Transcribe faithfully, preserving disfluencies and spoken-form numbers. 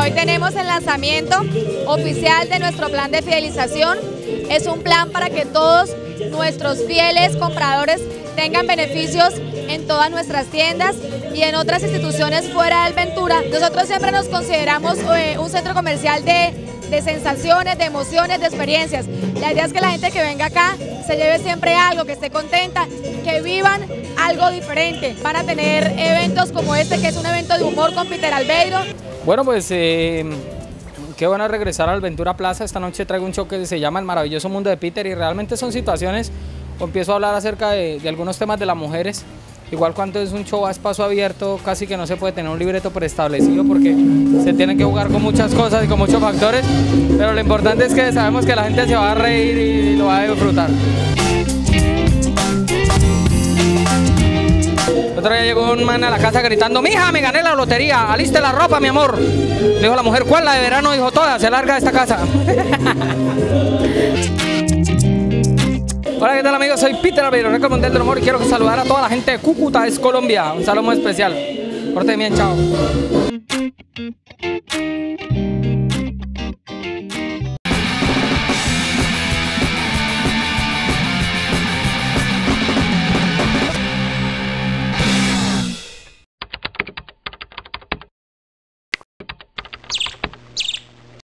Hoy tenemos el lanzamiento oficial de nuestro plan de fidelización. Es un plan para que todos nuestros fieles compradores tengan beneficios en todas nuestras tiendas y en otras instituciones fuera del Ventura. Nosotros siempre nos consideramos eh, un centro comercial de, de sensaciones, de emociones, de experiencias. La idea es que la gente que venga acá se lleve siempre algo, que esté contenta, que vivan algo diferente. Van a tener eventos como este, que es un evento de humor con Piter Albeiro. Bueno, pues eh, qué bueno regresar al Ventura Plaza. Esta noche traigo un show que se llama El Maravilloso Mundo de Piter y realmente son situaciones, empiezo a hablar acerca de, de algunos temas de las mujeres. Igual cuando es un show a espacio abierto, casi que no se puede tener un libreto preestablecido porque se tiene que jugar con muchas cosas y con muchos factores, pero lo importante es que sabemos que la gente se va a reír y lo va a disfrutar. El otro día llegó un man a la casa gritando: "Mija, me gané la lotería, aliste la ropa, mi amor". Le dijo la mujer: "¿Cuál? La de verano". Dijo: "Toda, se larga de esta casa". Hola, ¿qué tal, amigos? Soy Piter Albeiro, el Mundial del Humor, y quiero saludar a toda la gente de Cúcuta, es Colombia. Un saludo muy especial. Pórtense bien, chao.